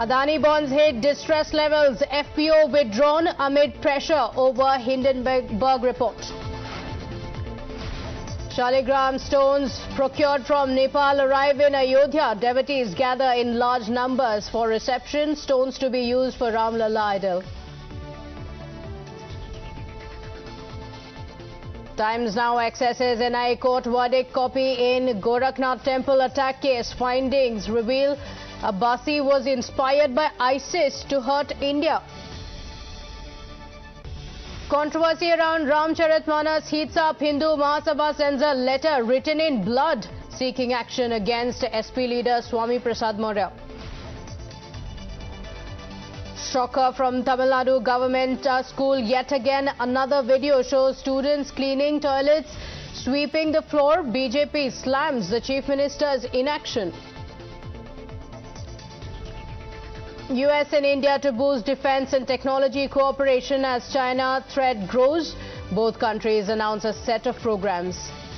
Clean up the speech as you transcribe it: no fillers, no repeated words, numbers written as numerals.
Adani bonds hit distress levels. FPO withdrawn amid pressure over Hindenburg report. Shaligram stones procured from Nepal arrive in Ayodhya. Devotees gather in large numbers for reception. Stones to be used for Ram Lalla idol. Times Now accesses NIA court verdict copy in Gorakhnath temple attack case. Findings reveal Abbasi was inspired by ISIS to hurt India. Controversy around Ramcharitra Manas heats up. Hindu Mahasabha sends a letter written in blood seeking action against SP leader Swami Prasad Maurya. Shocker from Tamil Nadu government school yet again. Another video shows students cleaning toilets, sweeping the floor. BJP slams the chief minister's inaction. US and India to boost defense and technology cooperation as China threat grows. Both countries announce a set of programs.